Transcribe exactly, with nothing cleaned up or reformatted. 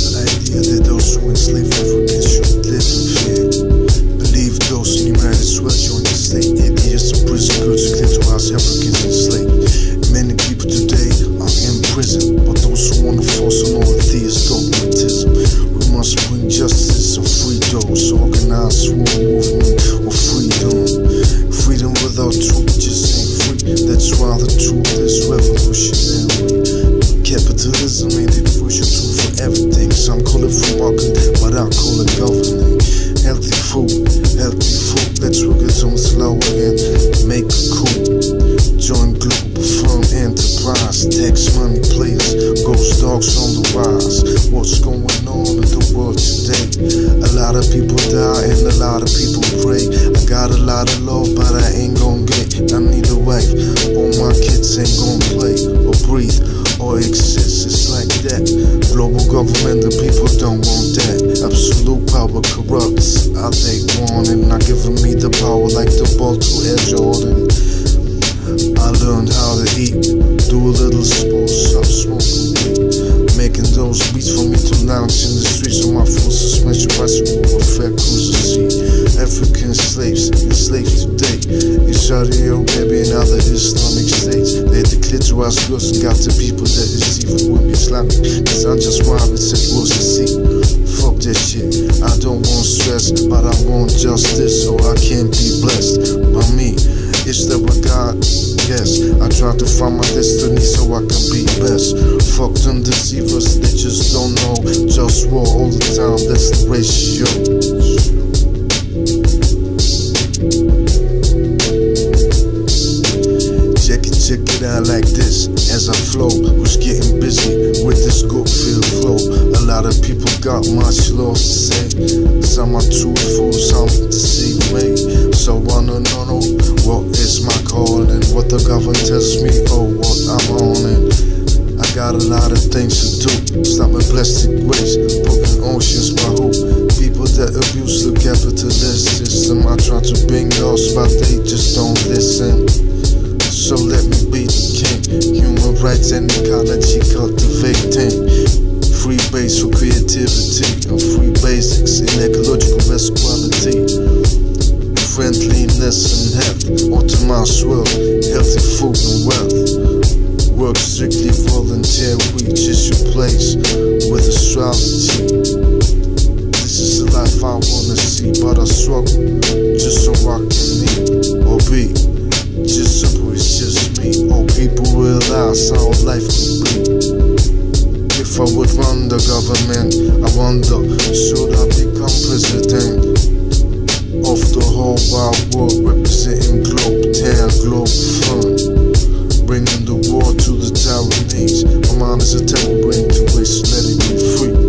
It's the idea that those who enslave Africans should live in fear. Believe those in humanity swear join the state. It is a prison good to clear to us Africans enslaved. Many people today are in prison, but those who want to force on all atheist dogmatism. We must bring justice and free those organized for a movement of freedom. Freedom without truth just ain't free. That's why the truth is revolutionary. Capitalism made it crucial tool for everything. Some call it free market, but I call it governing. Healthy food, healthy food. Let's work it on slow again. Make it cool. Join global firm enterprise. Tax money players, GhostDogz on the rise. What's going on in the world today? A lot of people die and a lot of people pray. I got a lot of love, but I ain't gon' get. I need a wife. All my kids ain't gon' play or breathe. Or exists, it's like that. Global government, the people don't want that. Absolute power corrupts, I take warning. Not giving me the power like the ball to Air Jordan. I learned how to eat, do a little sports, stop smoking weed. Making those beats for me to lounge in the streets on my full suspension bicycle with fat cruiser seat. African slaves, enslaved today in Saudi Arabia and other Islamic states. They declare to us girls and got the people that is evil with Islamic. Cause I just want it said was to see. Fuck that shit, I don't want stress, but I want justice so I can be blessed by me. Is there a God? Yes, I try to find my destiny so I can be best. Fuck them deceivers, they just don't know. Just war all the time, that's the ratio. Check it out like this, as I flow, who's getting busy with this good feel flow. A lot of people got much love to say, some are truthful, some deceive me. So I don't know what is my calling, what the government tells me or what I'm on in. I got a lot of things to do, stopping plastic waste, broken oceans by who? People that abuse the capitalist system. I try to bring lost but they just don't listen. So let me be the king. Human rights and ecology cultivating. Free base for creativity and free basics in ecological best quality. Friendliness and health, optimized wealth, healthy food and wealth. Work strictly volunteer, reaches your place with astrology. This is the life I wanna see, but I struggle just so I can eat or be. Just simple, it's just me. All people realize how life could be. If I would run the government, I wonder, should I become president of the whole wide world, representing Globe ten, Globe Fund, bringing the war to the Taiwanese. My mind is a terrible brain to waste, let it be free.